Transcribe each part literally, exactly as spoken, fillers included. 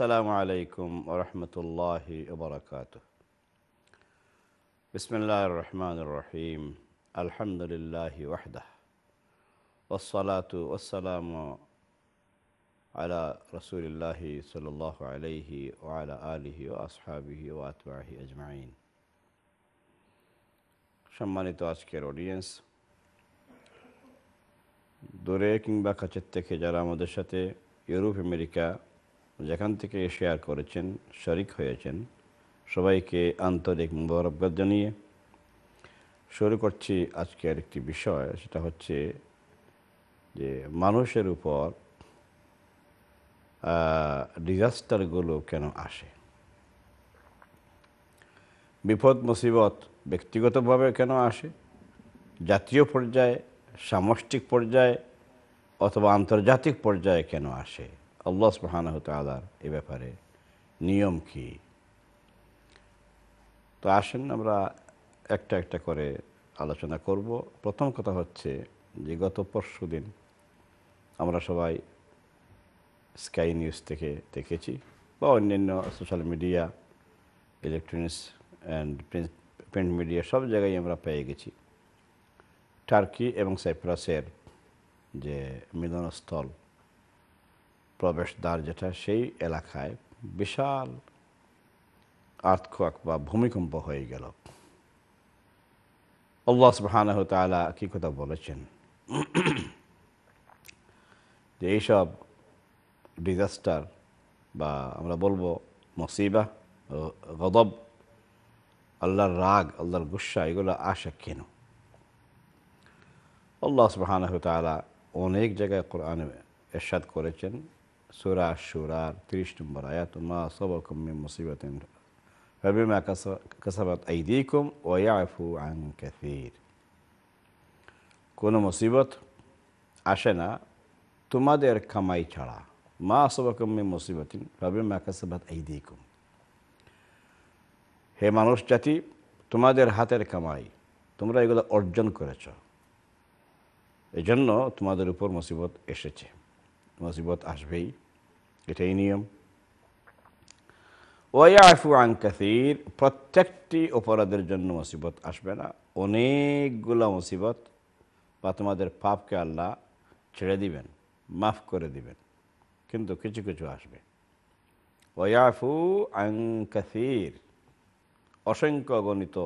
السلام عليكم ورحمة الله وبركاته. بسم الله الرحمن الرحيم. الحمد لله وحده والصلاة والسلام على رسول الله صلى الله عليه وعلى آله وأصحابه وأتباعه أجمعين. সম্মানিত আজকের অডিয়েন্স, দূরে কিংবা কাছের থেকে যারা আমাদের সাথে ইউরোপ আমেরিকা যেখান থেকে শেয়ার করেছেন শরীক হয়েছেন সবাইকে আন্তরিক মোবারকবাদ জানিয়ে শুরু করছি আজকের একটি বিষয়। সেটা হচ্ছে যে মানুষের উপর ডিজাস্টারগুলো কেন আসে, বিপদ মুসিবত ব্যক্তিগতভাবে কেন আসে, জাতীয় পর্যায়ে সামষ্টিক পর্যায়ে অথবা আন্তর্জাতিক পর্যায়ে কেন আসে, আল্লাহ সুবহানাহু তাআলার এ ব্যাপারে নিয়ম কি। তো আসেন আমরা একটা একটা করে আলোচনা করব। প্রথম কথা হচ্ছে যে গত পরশু দিন আমরা সবাই স্কাই নিউজ থেকে দেখেছি বা অন্যান্য social media electronics and print media সব জায়গায় আমরা পেয়ে গেছি টার্কি এবং সাইপ্রাসের যে মিলনস্থল প্রবেশদ্বার যেটা, সেই এলাকায় বিশাল আর্থক্বাক বা ভূমিকম্প হয়ে গেল। আল্লাহ সুবহানাহু তাআলা কি কথা বলেছেন যে এইসব ডিজাস্টার বা আমরা বলবো মুসিবা, গদব, আল্লাহর রাগ, আল্লাহর গুসা, এগুলো আসে কেন। আল্লাহ সুবহানাহু তাআলা অনেক জায়গায় কোরআনে ارشاد করেছেন, সূরা আশ-শূরার ত্রিশ নম্বর আয়াত, মা সাবাকুম মিন মুসিবাতিন ফাবিমা কাসাবাত আইদিকুম ওয়া ইয়াফু আন কাসীর। কোনো মুসিবত আসে না তোমাদের কামাই ছাড়া, মা সাবাকুম মিন মুসিবাতিন ফাবিমা কাসাবাত আইদিকুম, হে মানুষ জাতি তোমাদের হাতের কামাই, তোমরা এগুলো অর্জন করেছ, এজন্য তোমাদের উপর মুসিবত এসেছে, মুসিবত আসবেই, এটাই নিয়ম। ওয়াইয়াফু আন কাসীর, প্রত্যেকটি অপরাধের জন্য মুসিবত আসবে না, অনেকগুলো মুসিবত বা তোমাদের পাপকে আল্লাহ ছেড়ে দিবেন, মাফ করে দিবেন, কিন্তু কিছু কিছু আসবে। ওয়াইয়াফু আন কাসীর, অসংখ্য গণিত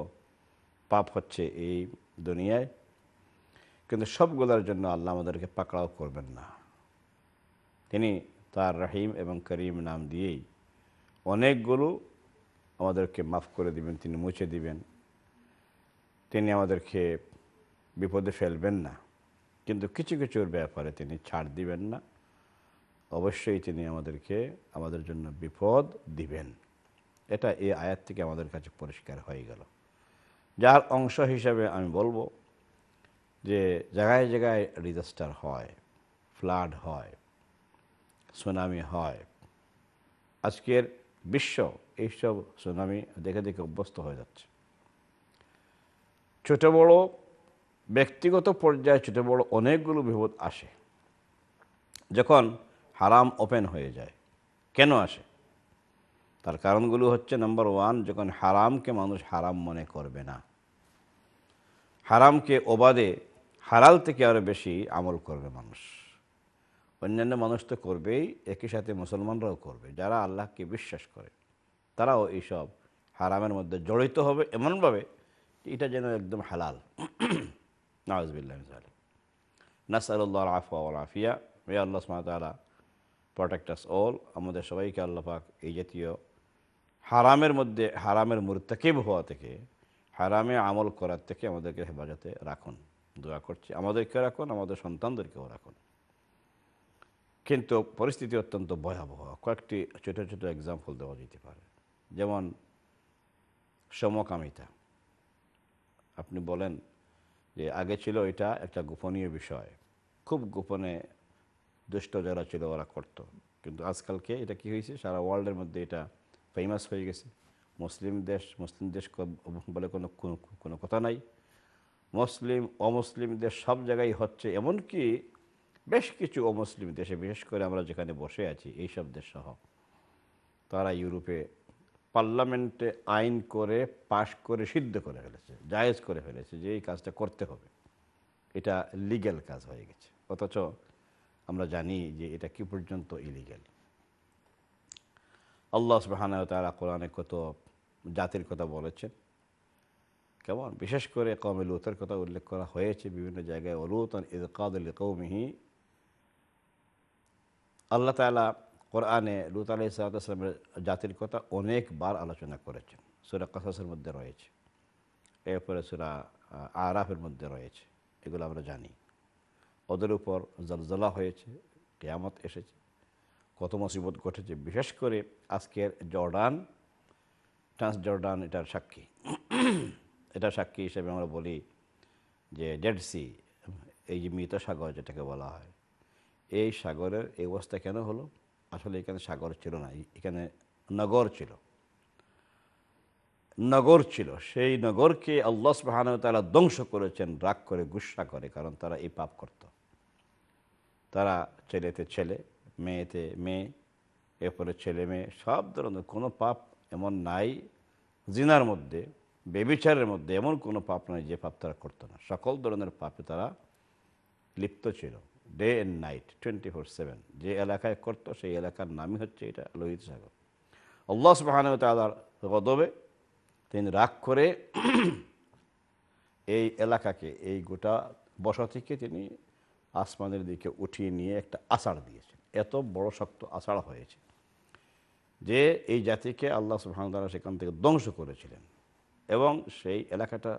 পাপ হচ্ছে এই দুনিয়ায়, কিন্তু সবগুলোর জন্য আল্লাহ আমাদেরকে পাকড়াও করবেন না। তিনি তার রহিম এবং করিম নাম দিয়েই অনেকগুলো আমাদেরকে মাফ করে দিবেন, তিনি মুছে দিবেন, তিনি আমাদেরকে বিপদে ফেলবেন না, কিন্তু কিছু কিছুর ব্যাপারে তিনি ছাড় দিবেন না, অবশ্যই তিনি আমাদেরকে আমাদের জন্য বিপদ দিবেন। এটা এই আয়াত থেকে আমাদের কাছে পরিষ্কার হয়ে গেল, যার অংশ হিসাবে আমি বলবো যে জায়গায় জায়গায় ডিজাস্টার হয়, ফ্লাড হয়, সুনামি হয়। আজকের বিশ্ব এইসব সুনামি দেখে দেখে অভ্যস্ত হয়ে যাচ্ছে। ছোটো বড়ো ব্যক্তিগত পর্যায়ে ছোটো বড়ো অনেকগুলো বিপদ আসে যখন হারাম ওপেন হয়ে যায়। কেন আসে তার কারণগুলো হচ্ছে, নাম্বার ওয়ান, যখন হারামকে মানুষ হারাম মনে করবে না, হারামকে অবাধে হালাল থেকে আরও বেশি আমল করবে মানুষ। অন্যান্য মানুষ তো করবেই, একই সাথে মুসলমানরাও করবে, যারা আল্লাহকে বিশ্বাস করে তারাও এইসব হারামের মধ্যে জড়িত হবে এমনভাবে এটা যেন একদম হালাল। নাউযুবিল্লাহি মিন যালিক। নাসআলুল্লাহ আল-আফওয়া ওয়াল আফিয়া। ইয়া আল্লাহ সুবহানাহু ওয়া তাআলা প্রোটেক্ট আস অল। আমাদের সবাইকে আল্লাহ পাক এই জাতীয় হারামের মধ্যে, হারামের মুরতাকিব হওয়া থেকে, হারামে আমল করার থেকে আমাদেরকে হেফাজতে রাখুন, দোয়া করছি। আমাদেরকে রাখুন, আমাদের সন্তানদেরকেও রাখুন। কিন্তু পরিস্থিতি অত্যন্ত ভয়াবহ। কয়েকটি ছোট ছোট এক্সাম্পল দেওয়া যেতে পারে, যেমন সমকামিতা। আপনি বলেন যে আগে ছিল এটা একটা গোপনীয় বিষয়, খুব গোপনে দুষ্ট যারা ছিল ওরা করত, কিন্তু আজকালকে এটা কি হয়েছে, সারা ওয়ার্ল্ডের মধ্যে এটা ফেমাস হয়ে গেছে। মুসলিম দেশ মুসলিম দেশ বলে কোনো কোনো কথা নাই, মুসলিম অমুসলিমদের সব জায়গায় হচ্ছে। এমনকি বেশ কিছু অমুসলিম দেশে, বিশেষ করে আমরা যেখানে বসে আছি এইসব দেশসহ, তারা ইউরোপে পার্লামেন্টে আইন করে পাশ করে সিদ্ধ করে ফেলেছে, জায়েজ করে ফেলেছে যে এই কাজটা করতে হবে, এটা লিগ্যাল কাজ হয়ে গেছে। অথচ আমরা জানি যে এটা কি পর্যন্ত ইলিগ্যাল। আল্লাহ সুবহানাহু ওয়া তাআলা কোরআনে কত জাতির কথা বলেছেন, কেমন বিশেষ করে কওমে লূতের কথা উল্লেখ করা হয়েছে বিভিন্ন জায়গায়। ওয়ালূতান ইয ক্বালা লিকওমিহি, আল্লাহ তাআলা কোরআনে লূত আলাইহিস সালামের জাতির কথা অনেকবার আলোচনা করেছেন। সূরা কাসাসের মধ্যে রয়েছে, এরপরে সূরা আরাফের মধ্যে রয়েছে, এগুলো আমরা জানি। ওদের উপর জলজলা হয়েছে, কিয়ামত এসেছে, কত মুসিবত ঘটেছে। বিশেষ করে আজকের জর্ডান, ট্রান্সজর্ডান এটার সাক্ষী, এটা সাক্ষী হিসেবে আমরা বলি যে ডেড সি, এই যে মৃত সাগর যেটাকে বলা হয়, এই সাগরের এই অবস্থা কেন হলো? আসলে এখানে সাগর ছিল না, এখানে নগর ছিল, নগর ছিল। সেই নগরকে আল্লাহ সুবহানাহু ওয়া তাআলা ধ্বংস করেছেন রাগ করে, গুসা করে, কারণ তারা এই পাপ করত। তারা ছেলেতে ছেলে, মেয়েতে মেয়ে, এরপরে ছেলে মেয়ে, সব ধরনের কোনো পাপ এমন নাই, জিনার মধ্যে, ব্যভিচারের মধ্যে এমন কোনো পাপ নয় যে পাপ তারা করতো না। সকল ধরনের পাপে তারা লিপ্ত ছিল, day and night, twenty four seven. যে এলাকায় করতো সেই এলাকার নামই হচ্ছে এটা লোহিত সাগর। আল্লাহ সুবহানাহু ওয়া তাআলার গদবে তিনি রাগ করে এই এলাকাকে, এই গোটা বসতিকে তিনি আসমানের দিকে উঠিয়ে নিয়ে একটা আছাড় দিয়েছেন। এত বড় শক্ত আছাড় হয়েছে যে এই জাতিকে আল্লাহ সুবহানাহু ওয়া তাআলা সেখান থেকে ধ্বংস করেছিলেন। এবং সেই এলাকাটা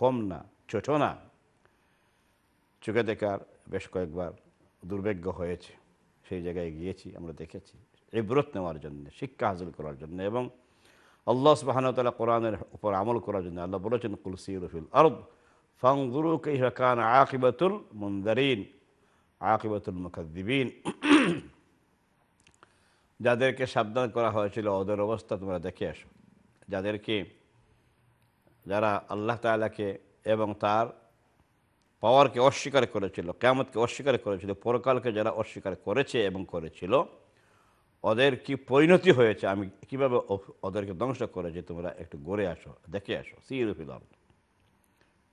কম না, ছোট না, চোখে দেখার বেশ কয়েকবার দুর্ভাগ্য হয়েছে। সেই জায়গায় গিয়েছি, আমরা দেখেছি, ইবরত নেওয়ার জন্য, শিক্ষা হাসিল করার জন্য এবং আল্লাহ সুবহানাহু ওয়া তাআলা কোরআনের উপর আমল করার জন্য। আল্লাহ বলেছেন, কুল সিরু ফিল আরদ ফানজুরু কাইফা কানা আকিবাতুল মুনজারিন আকিবাতুল মুকাজ্জিবিন। যাদেরকে সাবধান করা হয়েছিল ওদের অবস্থা তোমরা দেখে আসো, যাদেরকে যারা আল্লাহ তাআলাকে এবং তার পাওয়ারকে অস্বীকার করেছিল, কিয়ামতকে অস্বীকার করেছিল, পরকালকে যারা অস্বীকার করেছে এবং করেছিল, ওদের কি পরিণতি হয়েছে, আমি কিভাবে ওদেরকে ধ্বংস করেছি, তোমরা একটু ঘুরে আসো, দেখে আসো। সিরু ফিল আরদ,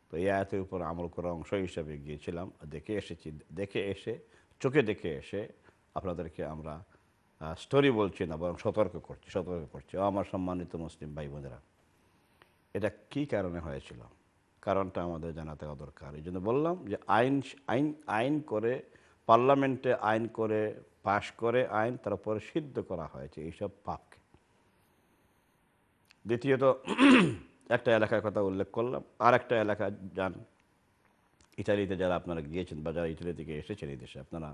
তো এই আয়াতের উপর আমল করার অংশ হিসাবে গিয়েছিলাম, দেখে এসেছি। দেখে এসে, চোখে দেখে এসে আপনাদেরকে আমরা স্টোরি বলছি না, বরং সতর্ক করছি, সতর্ক করছি। ও আমার সম্মানিত মুসলিম ভাই বোনেরা, এটা কি কারণে হয়েছিল, কারণটা আমাদের জানা থাকা দরকার। এই জন্য বললাম যে আইন আইন আইন করে পার্লামেন্টে আইন করে পাশ করে আইন, তারপরে সিদ্ধ করা হয়েছে এইসব পাপকে। দ্বিতীয়ত, একটা এলাকার কথা উল্লেখ করলাম, আর একটা এলাকা যান, ইটালিতে যারা আপনারা গিয়েছেন বা যারা ইটালি থেকে এসেছেন এই দেশে, আপনারা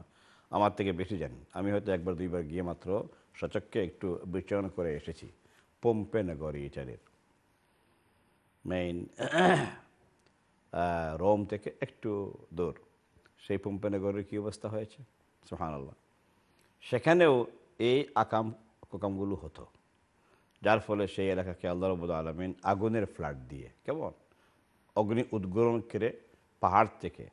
আমার থেকে বেশি জানেন। আমি হয়তো একবার দুইবার গিয়ে মাত্র সচক্ষে একটু বিচরণ করে এসেছি। পোম্পে নগরী ইটালির, মেইন রোম থেকে একটু দূর, সেই পোম্পে নগরীর কী অবস্থা হয়েছে, সুবহানাল্লাহ। সেখানেও এই আকাম কোকামগুলো হতো, যার ফলে সেই এলাকাকে আল্লাহ রাব্বুল আলামিন আগুনের ফ্লাড দিয়ে, কেমন অগ্নি উদ্গীরণ করে, পাহাড় থেকে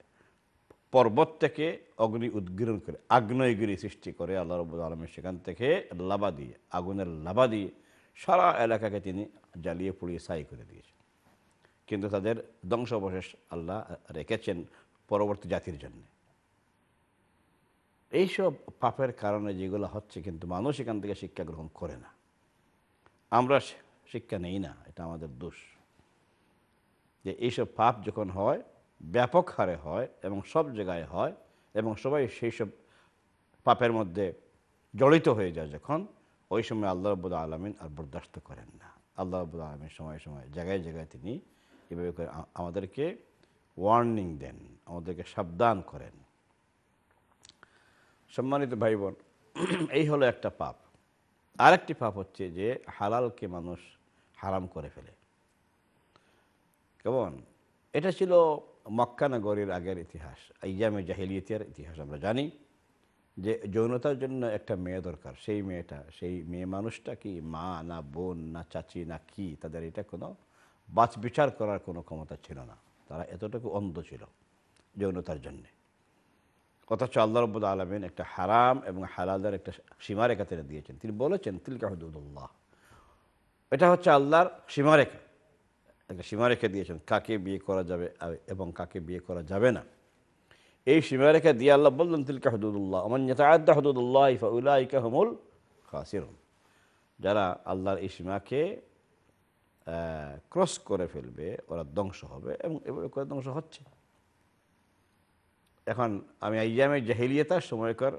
পর্বত থেকে অগ্নি উদ্গীরণ করে আগ্নেয়গিরি সৃষ্টি করে আল্লাহ রাব্বুল আলামিন সেখান থেকে লাভা দিয়ে, আগুনের লাভা দিয়ে সারা এলাকাকে তিনি জ্বালিয়ে পুড়িয়ে ছাই করে দিয়েছেন। কিন্তু তাদের ধ্বংসাবশেষ আল্লাহ রেখেছেন পরবর্তী জাতির জন্য। এইসব পাপের কারণে যেগুলো হচ্ছে, কিন্তু মানুষ এখান থেকে শিক্ষা গ্রহণ করে না, আমরা শিক্ষা নেই না, এটা আমাদের দোষ। যে এইসব পাপ যখন হয়, ব্যাপক হারে হয় এবং সব জায়গায় হয় এবং সবাই সেই সব পাপের মধ্যে জড়িত হয়ে যায়, যখন ওই সময় আল্লাহ রাব্বুল আলামিন আর বরদাস্ত করেন না। আল্লাহ রাব্বুল আলামিন সময় সময় জায়গায় জায়গায় তিনি এভাবে করে আমাদেরকে ওয়ার্নিং দেন, আমাদেরকে সাবধান করেন। সম্মানিত ভাই বোন, এই হলো একটা পাপ। আরেকটি পাপ হচ্ছে যে হালালকে মানুষ হারাম করে ফেলে। কেমন? এটা ছিল মক্কা নগরীর আগের ইতিহাস, আইয়ামে জাহিলিয়াতের ইতিহাস। আমরা জানি যে যৌনতার জন্য একটা মেয়ে দরকার, সেই মেয়েটা সেই মেয়ে মানুষটা কি মা না বোন না চাচি না কি, তাদের এটা কোনো বাছ বিচার করার কোনো ক্ষমতা ছিল না। তারা এতটুকু অন্ধ ছিল যৌনতার জন্যে। অথচ আল্লাহ রাব্বুল আলামিন একটা হারাম এবং হালালের একটা সীমারেখা তিনি দিয়েছেন। তিনি বলেছেন তিলকা হুদুদুল্লাহ, এটা হচ্ছে আল্লাহর সীমারেখা। একটা সীমারেখা দিয়েছেন কাকে বিয়ে করা যাবে এবং কাকে বিয়ে করা যাবে না। এই সীমারেখা দিয়ে আল্লাহ বললেন তিলকা হুদুদুল্লাহ, মান ইয়াতাআদ্দা হুদুদাল্লাহি ফাউলাইকা হুমুল খাসিরুন। যারা আল্লাহর এই সীমাকে ক্রস করে ফেলবে ওরা ধ্বংস হবে, এবং এভাবে করে ধ্বংস হচ্ছে। এখন আমি আইয়ামে জাহিলিয়াতের সময়কার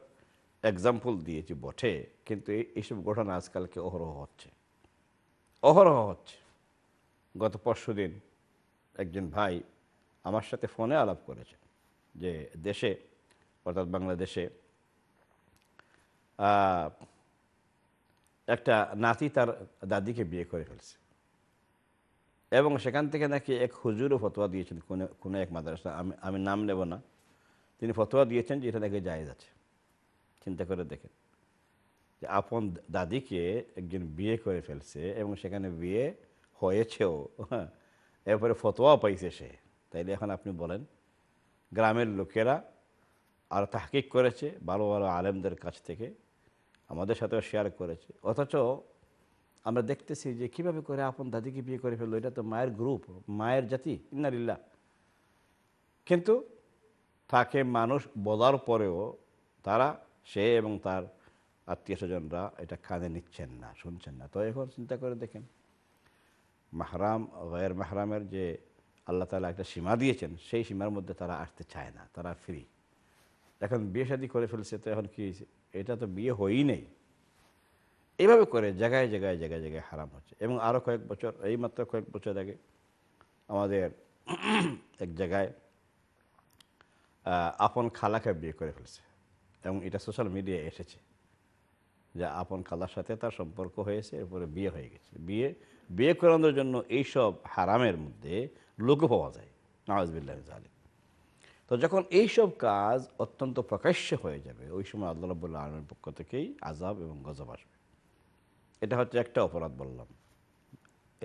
এক্সাম্পল দিয়েছি বটে, কিন্তু এইসব ঘটনা আজকালকে অহরহ হচ্ছে অহরহ হচ্ছে গত পরশু দিন একজন ভাই আমার সাথে ফোনে আলাপ করেছে যে দেশে, অর্থাৎ বাংলাদেশে একটা নাতি তার দাদিকে বিয়ে করে ফেলছে, এবং সেখান থেকে নাকি এক হুজুরও ফতোয়া দিয়েছেন কোনো কোনো এক মাদ্রাসা, আমি আমি নাম নেব না, তিনি ফতোয়া দিয়েছেন যে এটা নাকি জায়েজ আছে। চিন্তা করে দেখেন যে আপন দাদিকে একজন বিয়ে করে ফেলছে এবং সেখানে বিয়ে হয়েছেও, হ্যাঁ, এরপরে ফতোয়া পাইছে সে। তাইলে এখন আপনি বলেন, গ্রামের লোকেরা আর তাহকিক করেছে ভালো ভালো আলেমদের কাছ থেকে, আমাদের সাথেও শেয়ার করেছে, অথচ আমরা দেখতেছি যে কীভাবে করে আপন দাদিকে বিয়ে করে ফেললো। এটা তো মায়ের গ্রুপ, মায়ের জাতি, ইন্নালিল্লাহ। কিন্তু তাকে মানুষ বলার পরেও তারা, সে এবং তার আত্মীয় স্বজনরা এটা কানে নিচ্ছেন না, শুনছেন না। তো এখন চিন্তা করে দেখেন, মাহরাম গয়ের মাহরামের যে আল্লাহ তাআলা একটা সীমা দিয়েছেন, সেই সীমার মধ্যে তারা আসতে চায় না, তারা ফ্রি। এখন বিয়ে শাদী করে ফেলছে, তো এখন কী, এটা তো বিয়ে হয়েই নেই। এইভাবে করে জায়গায় জায়গায় জায়গায় জায়গায় হারাম হচ্ছে। এবং আরও কয়েক বছর, এই মাত্র কয়েক বছর আগে আমাদের এক জায়গায় আপন খালাকে বিয়ে করে ফেলছে, এবং এটা সোশ্যাল মিডিয়ায় এসেছে যে আপন খালার সাথে তার সম্পর্ক হয়েছে, এরপরে বিয়ে হয়ে গেছে। বিয়ে বিয়ে করানোর জন্য এইসব হারামের মধ্যে লুকো পাওয়া যায়, নাউযুবিল্লাহি মিন যালিক। তো যখন এইসব কাজ অত্যন্ত প্রকাশ্য হয়ে যাবে, ওই সময় আল্লাহ রাব্বুল আলামিনের পক্ষ থেকেই আযাব এবং গজব আসবে। এটা হচ্ছে একটা অপরাধ বললাম,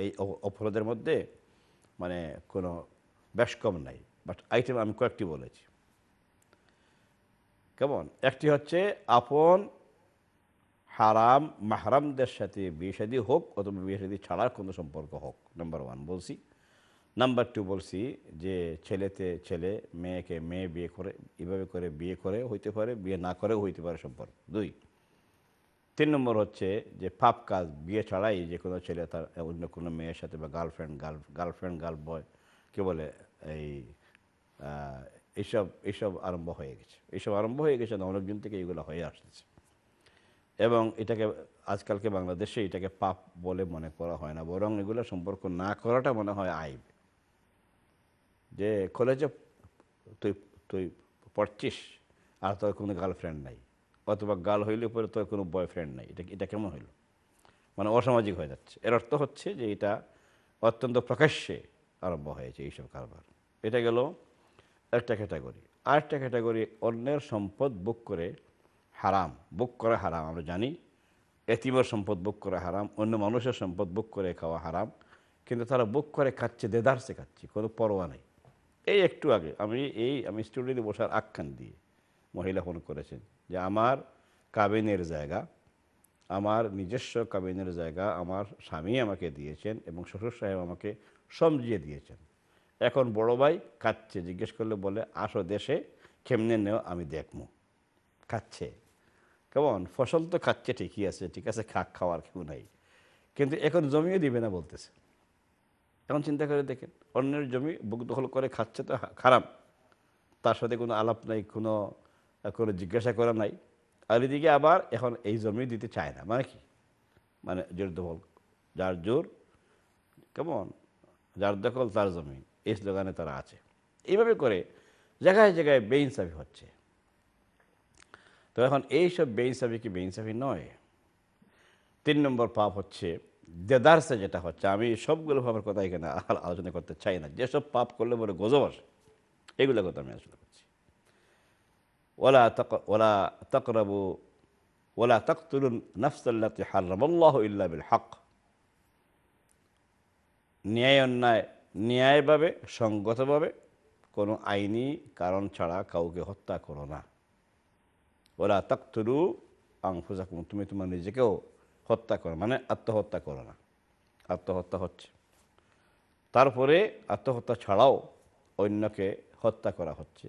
এই অপরাধের মধ্যে মানে কোনো বেশ কম নাই, বাট আইটেম আমি কয়েকটি বলেছি। কেমন? একটি হচ্ছে আপন হারাম মাহরামদের সাথে বিয়ে শাদী হোক অথবা বিয়ে শাদী ছাড়ার কোনো সম্পর্ক হোক, নাম্বার ওয়ান বলছি। নাম্বার টু বলছি যে ছেলেতে ছেলে, মেয়েকে মেয়ে বিয়ে করে, এভাবে করে বিয়ে করে হইতে পারে, বিয়ে না করেও হইতে পারে সম্পর্ক, দুই। তিন নম্বর হচ্ছে যে পাপ কাজ, বিয়ে ছাড়াই যে কোনো ছেলে তার অন্য কোনো মেয়ের সাথে, বা girlfriend girl girlfriend girl boy কে বলে, এই এইসব এইসব আরম্ভ হয়ে গেছে, এইসব আরম্ভ হয়ে গেছে না, অনেকজন থেকে এগুলো হয়ে আসতেছে। এবং এটাকে আজকালকে বাংলাদেশে এটাকে পাপ বলে মনে করা হয় না, বরং এগুলো সম্পর্ক না করাটা মনে হয় আইব। যে কলেজে তুই তুই পড়ছিস আর তোর কোনো গার্লফ্রেন্ড নাই, অথবা গার্ল হইলে পরে তোর কোনো বয়ফ্রেন্ড নাই, এটা এটা কেমন হইল? মানে অসামাজিক হয়ে যাচ্ছে। এর অর্থ হচ্ছে যে এটা অত্যন্ত প্রকাশ্যে আরম্ভ হয়েছে এইসব কারবার। এটা গেল একটা ক্যাটাগরি। আরেকটা ক্যাটাগরি, অন্যের সম্পদ বুক করে হারাম, বুক করা হারাম। আমরা জানি এতিমের সম্পদ বুক করা হারাম, অন্য মানুষের সম্পদ বুক করে খাওয়া হারাম, কিন্তু তারা বুক করে খাচ্ছে, দেদারসে খাচ্ছে, কোনো পরোয়া নেই। এই একটু আগে আমি এই আমি স্টুডিওতে বসার আখ্যান দিয়ে মহিলা ফোন করেছেন যে আমার কাবিনের জায়গা, আমার নিজস্ব কাবিনের জায়গা আমার স্বামী আমাকে দিয়েছেন এবং শ্বশুর সাহেব আমাকে সমঝিয়ে দিয়েছেন, এখন বড় ভাই খাচ্ছে। জিজ্ঞেস করলে বলে আসো দেশে কেমনে নেও আমি দেখবো, খাচ্ছে। কেমন? ফসল তো খাচ্ছে ঠিকই আছে, ঠিক আছে, খাক, খাওয়ার কেউ নাই, কিন্তু এখন জমিও দিবে না বলতেছে। এখন চিন্তা করে দেখেন, অন্যের জমি বুক দখল করে খাচ্ছে, তো খারাপ, তার সাথে কোনো আলাপ নাই, কোনো কোনো জিজ্ঞাসা করা নাই। আর এদিকে আবার এখন এই জমি দিতে চায় না, মানে কি, মানে জোর দখল, যার জোর, কেমন, যার দখল তার জমি, এই স্লোগানে তারা আছে। এইভাবে করে জায়গায় জায়গায় বেইনসাফি হচ্ছে। তো এখন এইসব বেইনসাফি কি বেইনসাফি নয়? তিন নম্বর পাপ হচ্ছে দেদারসে, যেটা হচ্ছে আমি সবগুলো পাপের কথা এখানে আলোচনা করতে চাই না, যেসব পাপ করলে বলে গজব আসে এগুলোর কথা আমি আলোচনা করছি। ওলা তাক ওলা তাকরাবু ওলা তাকতুলুন নাফসাল্লাতী হারামাল্লাহু ইল্লা বিল হক, ন্যায় অন্যায় ন্যায়ভাবে সঙ্গতভাবে কোনো আইনি কারণ ছাড়া কাউকে হত্যা করো না। ওলা তাকতুলু আনফুসাকুম, তুমি তোমার নিজেকেও হত্যা করো মানে আত্মহত্যা করো না। আত্মহত্যা হচ্ছে, তারপরে আত্মহত্যা ছাড়াও অন্যকে হত্যা করা হচ্ছে।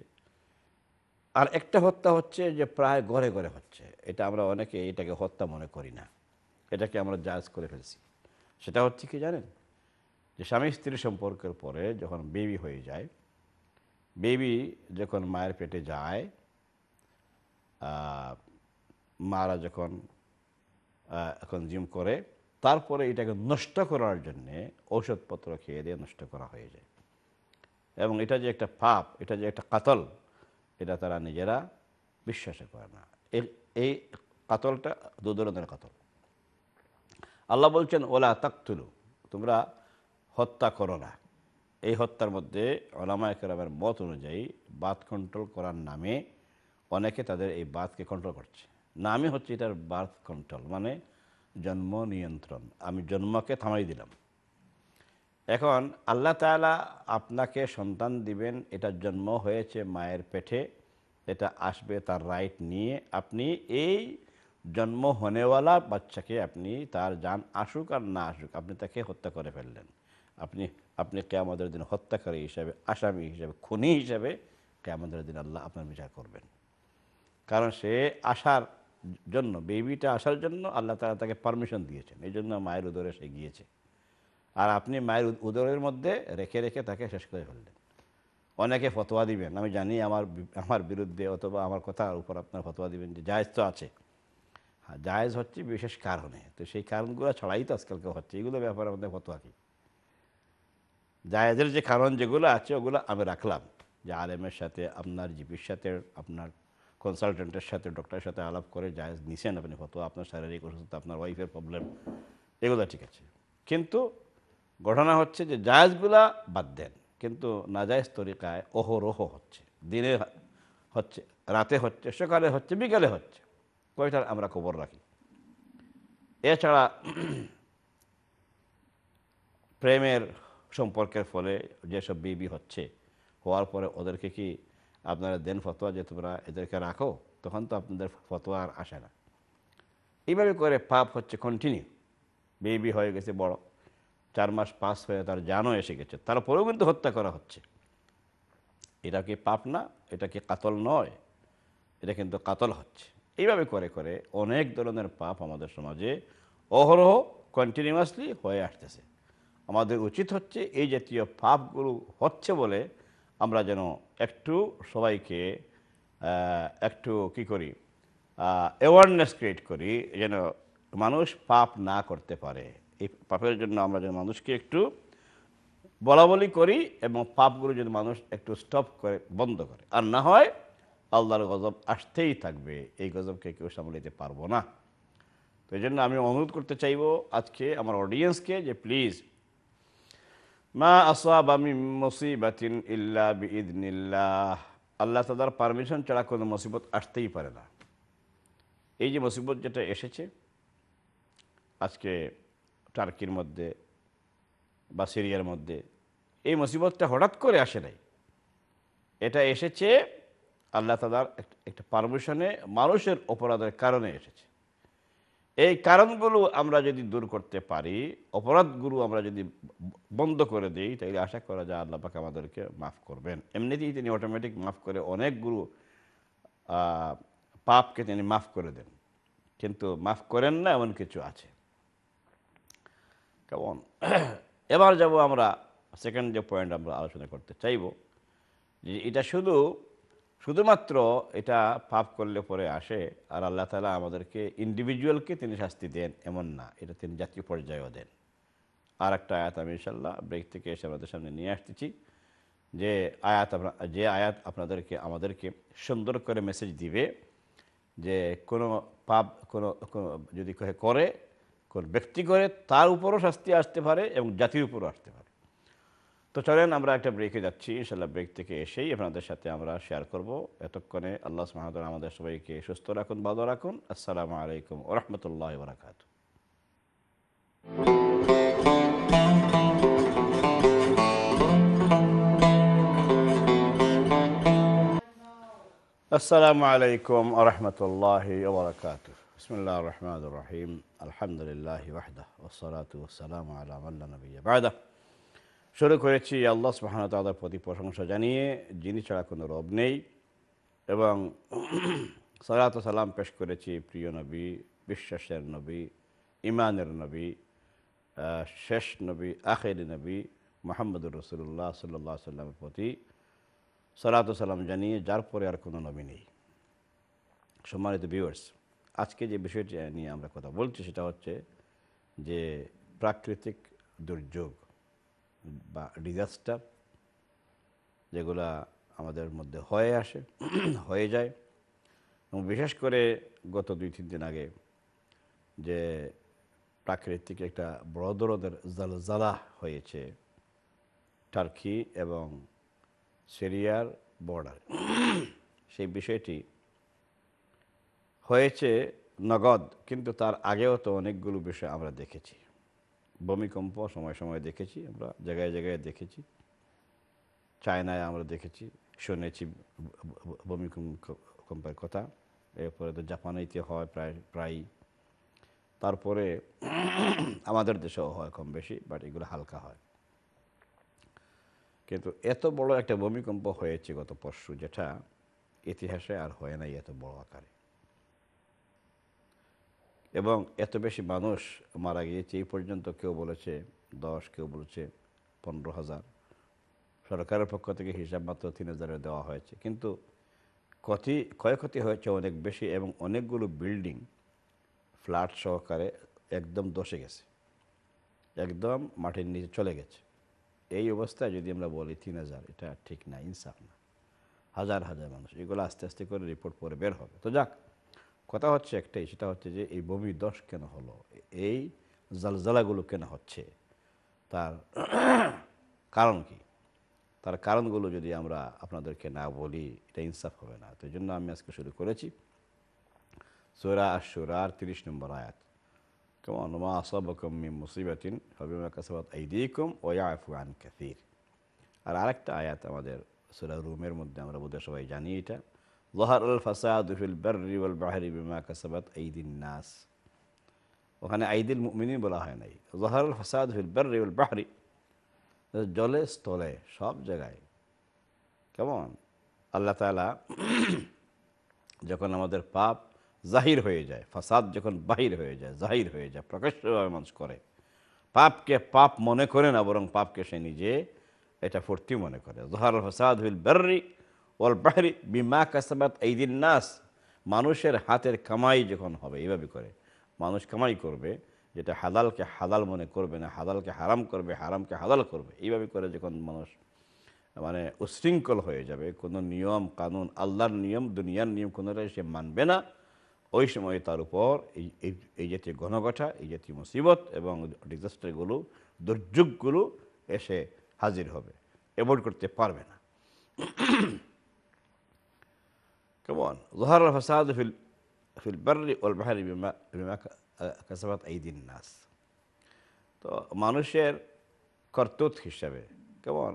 আর একটা হত্যা হচ্ছে যে প্রায় ঘরে ঘরে হচ্ছে, এটা আমরা অনেকে এটাকে হত্যা মনে করি না, এটাকে আমরা জাজ করে ফেলছি। সেটা হচ্ছে কি জানেন, যে স্বামী স্ত্রী সম্পর্কের পরে যখন বেবি হয়ে যায়, বেবি যখন মায়ের পেটে যায়, মারা যখন কনজিউম করে, তারপরে এটাকে নষ্ট করার জন্যে ঔষধপত্র খেয়ে দিয়ে নষ্ট করা হয়ে যায়। এবং এটা যে একটা পাপ, এটা যে একটা কাতল, এটা তারা নিজেরা বিশ্বাস করে না। এই কাতলটা দু ধরনের কাতল। আল্লাহ বলছেন ওলা তাকতুলু, তোমরা হত্যা করো না। এই হত্যার মধ্যে উলামায়ে কেরামের মত অনুযায়ী বাত কন্ট্রোল করার নামে অনেকে তাদের এই বাতকে কন্ট্রোল করছে। নামই হচ্ছে এটার বার্থ কন্ট্রোল, মানে জন্ম নিয়ন্ত্রণ। আমি জন্মকে থামাই দিলাম। এখন আল্লাহ তাআলা আপনাকে সন্তান দিবেন, এটা জন্ম হয়েছে মায়ের পেটে, এটা আসবে তার রাইট নিয়ে। আপনি এই জন্ম হনেওয়ালা বাচ্চাকে আপনি তার জান আসুক আর না আসুক আপনি তাকে হত্যা করে ফেললেন। আপনি আপনি কিয়ামতের দিন হত্যাকারী হিসাবে, আসামি হিসাবে, খুনি হিসাবে কিয়ামতের দিন আল্লাহ আপনার বিচার করবেন। কারণ সে আসার জন্য, বেবিটা আসার জন্য আল্লাহ তাআলা তাকে পারমিশন দিয়েছেন, এই জন্য মায়ের উদরে সে গিয়েছে। আর আপনি মায়ের উদরের মধ্যে রেখে রেখে তাকে শেষ করে ফেললেন। অনেকে ফতোয়া দিবেন, আমি জানি আমার আমার বিরুদ্ধে অথবা আমার কথার উপর আপনার ফতোয়া দিবেন যে জায়েজ তো আছে। হ্যাঁ, জায়েজ হচ্ছে বিশেষ কারণে, তো সেই কারণগুলো ছাড়াই তো আজকালকে হচ্ছে। এগুলো ব্যাপারে আমাদের ফতোয়া কি, জায়েজের যে কারণ যেগুলো আছে ওগুলো আমি রাখলাম, যে আলেমের সাথে, আপনার জিপির সাথে, আপনার কনসালটেন্টের সাথে, ডক্টরের সাথে আলাপ করে জায়েজ নিছেন আপনি ফতোয়া, আপনার শারীরিক অসুস্থতা, আপনার ওয়াইফের প্রবলেম, এগুলো ঠিক আছে। কিন্তু ঘটনা হচ্ছে যে জায়েজগুলা বাদ দেন, কিন্তু নাজায়েজ তরিকায় অহরহ হচ্ছে। দিনে হচ্ছে, রাতে হচ্ছে, সকালে হচ্ছে, বিকালে হচ্ছে, কয়টার আমরা খবর রাখি। এছাড়া প্রেমের সম্পর্কের ফলে যেসব বিবি হচ্ছে, হওয়ার পরে ওদেরকে কি আপনারা দেন ফতোয়া যে তোমরা এদেরকে রাখো? তখন তো আপনাদের ফতোয়া আর আসে না। এইভাবে করে পাপ হচ্ছে কন্টিনিউ। বেবি হয়ে গেছে বড়, চার মাস পাস হয়ে তার জানও এসে গেছে, তারপরেও কিন্তু হত্যা করা হচ্ছে। এটা কি পাপ না? এটা কি কাতল নয়? এটা কিন্তু কাতল হচ্ছে। এইভাবে করে করে অনেক ধরনের পাপ আমাদের সমাজে অহরহ কন্টিনিউয়াসলি হয়ে আসতেছে। আমাদের উচিত হচ্ছে এই জাতীয় পাপগুলো হচ্ছে বলে আমরা যেন একটু সবাইকে একটু কী করি, অ্যাওয়ারনেস ক্রিয়েট করি, যেন মানুষ পাপ না করতে পারে। এই পাপের জন্য আমরা যেন মানুষকে একটু বলা বলি করি, এবং পাপগুলো যেন মানুষ একটু স্টপ করে, বন্ধ করে। আর না হয় আল্লাহর গজব আসতেই থাকবে, এই গজবকে কেউ সামলাতে পারবো না। তো এই জন্য আমি অনুরোধ করতে চাইব আজকে আমার অডিয়েন্সকে, যে প্লিজ মা আসাবা মিন মুসিবাতিন ইল্লা বিইযনিল্লাহ, আল্লাহ তাআলার পারমিশন ছাড়া কোনো মুসিবত আসতেই পারে না। এই যে মুসিবত যেটা এসেছে আজকে টার্কির মধ্যে বা সিরিয়ার মধ্যে, এই মুসিবতটা হঠাৎ করে আসে নাই, এটা এসেছে আল্লাহ তাআলার একটা পারমিশনে, মানুষের অপরাধের কারণে এসেছে। এই কারণগুলো আমরা যদি দূর করতে পারি, অপরাধগুলো আমরা যদি বন্ধ করে দিই, তাহলে আশা করা যায় আল্লাহ পাক আমাদেরকে মাফ করবেন। এমনিতেই তিনি অটোমেটিক মাফ করে, অনেকগুলো পাপকে তিনি মাফ করে দেন, কিন্তু মাফ করেন না এমন কিছু আছে। কেমন? এবার যাব আমরা সেকেন্ড যে পয়েন্ট আমরা আলোচনা করতে চাইব, যে এটা শুধু শুধুমাত্র এটা পাপ করলে পরে আসে, আর আল্লাহ তাআলা আমাদেরকে ইন্ডিভিজুয়ালকে তিনি শাস্তি দেন এমন না, এটা তিনি জাতীয় পর্যায়েও দেন। আর একটা আয়াত আমি ইনশাআল্লাহ ব্রেক থেকে এসে আমাদের সামনে নিয়ে আসতেছি, যে আয়াত যে আয়াত আপনাদেরকে আমাদেরকে সুন্দর করে মেসেজ দিবে যে কোনো পাপ কোনো যদি কেউ করে কোন ব্যক্তি করে তার উপরও শাস্তি আসতে পারে এবং জাতির উপরও আসতে পারে। তো চলেন আমরা একটা ব্রেকে যাচ্ছি, ইনশাআল্লাহ ব্রেক থেকে এসেই আপনাদের সাথে আমরা শেয়ার করব। এতক্ষণে আল্লাহ সুবহানাহু ওয়া তাআলা আমাদের সবাইকে সুস্থ রাখুন, ভালো রাখুন। আসসালামু আলাইকুম ওয়া রাহমাতুল্লাহি ওয়া বারাকাতুহু। السلام عليكم ورحمة الله وبركاته. بسم الله الرحمن الرحيم. الحمد لله وحده والصلاة والسلام على من لا نبي بعده. শুরু করেছি আল্লাহ সুবহানাহু ওয়া তাআলার প্রতি প্রশংসা জানিয়ে, যিনি ছাড়া কোনো রব নেই, এবং সালাত ও সালাম পেশ করেছি প্রিয় নবী, বিশ্বাসের নবী, ইমানের নবী, শেষ নবী, আখেরি নবী মুহাম্মদুর রাসূলুল্লাহ সাল্লাল্লাহু আলাইহি ওয়াসাল্লামের প্রতি সালাত ও সালাম জানিয়ে, যার পরে আর কোনো নবী নেই। সম্মানিত ভিউয়ার্স, আজকে যে বিষয়টি নিয়ে আমরা কথা বলছি সেটা হচ্ছে যে প্রাকৃতিক দুর্যোগ বা ডিজাস্টার, যেগুলা আমাদের মধ্যে হয়ে আসে হয়ে যায়। এবং বিশেষ করে গত দুই তিন দিন আগে যে প্রাকৃতিক একটা বড় ধরনের জলজালা হয়েছে টার্কি এবং সিরিয়ার বর্ডার, সেই বিষয়টি হয়েছে নগদ, কিন্তু তার আগেও তো অনেকগুলো বিষয় আমরা দেখেছি। ভূমিকম্প সময় সময় দেখেছি, আমরা জায়গায় জায়গায় দেখেছি, চায়নায় আমরা দেখেছি, শুনেছি ভূমিকম্পের কথা। এরপরে তো জাপানেতে হয় প্রায় প্রায়ই, তারপরে আমাদের দেশেও হয় কম বেশি, বাট এগুলো হালকা হয়। কিন্তু এত বড় একটা ভূমিকম্প হয়েছে গত পরশু, যেটা ইতিহাসে আর হয় নাই এত বড় আকারে, এবং এত বেশি মানুষ মারা গিয়েছে। এই পর্যন্ত কেউ বলেছে দশ, কেউ বলেছে পনেরো হাজার, সরকারের পক্ষ থেকে হিসাব মাত্র তিন হাজারে দেওয়া হয়েছে। কিন্তু ক্ষতি ক্ষয়ক্ষতি হয়েছে অনেক বেশি, এবং অনেকগুলো বিল্ডিং ফ্ল্যাট সহকারে একদম ধসে গেছে, একদম মাটির নিচে চলে গেছে। এই অবস্থায় যদি আমরা বলি তিন হাজার, এটা ঠিক না, ইনসাফ না। হাজার হাজার মানুষ, এগুলো আস্তে আস্তে করে রিপোর্ট পরে বের হবে। তো যাক, কথা হচ্ছে একটাই, সেটা হচ্ছে যে এই ভূমিধ্বস কেন হলো, এই জলজালাগুলো কেন হচ্ছে, তার কারণ কি? তার কারণগুলো যদি আমরা আপনাদেরকে না বলি, এটা ইনসাফ হবে না। তো এই জন্য আমি আজকে শুরু করেছি সূরা আশ-শূরার তিরিশ নম্বর আয়াত। কেমন মা আসাবাকুম মিন মুসিবাতিন ফাবিমা কাসাবাত আইদিকুম ওয়া ইয়াফু আন কাসীর। আর আরেকটা আয়াত আমাদের সূরা রুমের মধ্যে আমরা বোধহয় সবাই জানি, এটা যাহারাল ফাসাদু ফিল বাররি ওয়াল বাহরি বিমা কাসাবাত আইদিন নাস। ওখানে আইদিল মুমিনিন বলা হয় নাই, যাহারাল ফাসাদু ফিল বাররি ওয়াল বাহরি, জলে স্থলে সব জায়গায়। কেমন আল্লাহ তাআলা যখন আমাদের পাপ জাহির হয়ে যায়, ফাসাদ যখন বাহির হয়ে যায়, জাহির হয়ে যায়, প্রকাশ্যভাবে মানুষ করে, পাপকে পাপ মনে করে না, বরং পাপকে সে নিজে এটা ফুর্তি মনে করে। জহার ফাসাদ হুল বাররি ওয়াল বাহরি বিমা কাসাবাত আইদিন নাস, মানুষের হাতের কামাই যখন হবে, এইভাবে করে মানুষ কামাই করবে, যেটা হালালকে হালাল মনে করবে না, হালালকে হারাম করবে, হারামকে হালাল করবে, এইভাবে করে যখন মানুষ মানে উশৃঙ্খল হয়ে যাবে, কোনো নিয়ম কানুন, আল্লাহর নিয়ম, দুনিয়ার নিয়ম কোনোটাই সে মানবে না, ওই সময় তার উপর এই এই জাতীয় ঘনঘটা, এই জাতীয় মুসিবত এবং ডিজাস্টারগুলো, দুর্যোগগুলো এসে হাজির হবে, অ্যাভয়েড করতে পারবে না। কেমন জহার ফাসাদ ফিল ফিল বাররি ওয়াল বাহরি বিমা বিমা কাসাবাত আইদিন নাস, তো মানুষের কর্তৃত্ব হিসাবে, কেমন